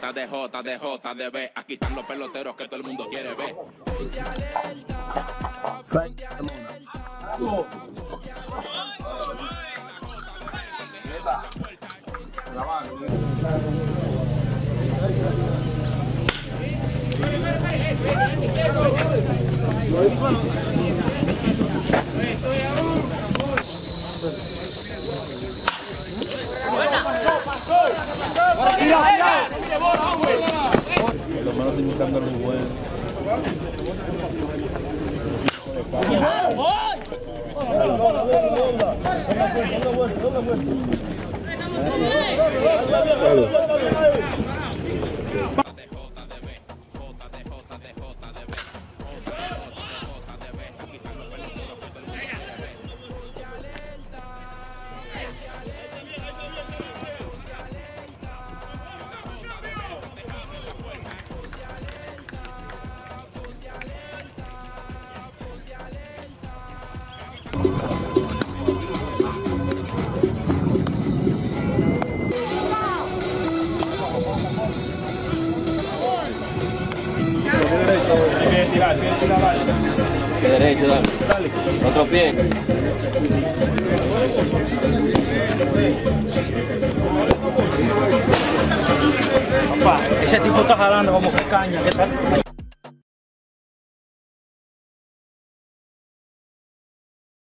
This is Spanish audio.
JDJDJDB. Aquí están los peloteros que todo el mundo quiere ver. Ponte alerta, ponte los manos imitando a los buenos. Derecho, dale. Otro pie. Papá, ese tipo está jalando como que caña, ¿qué tal?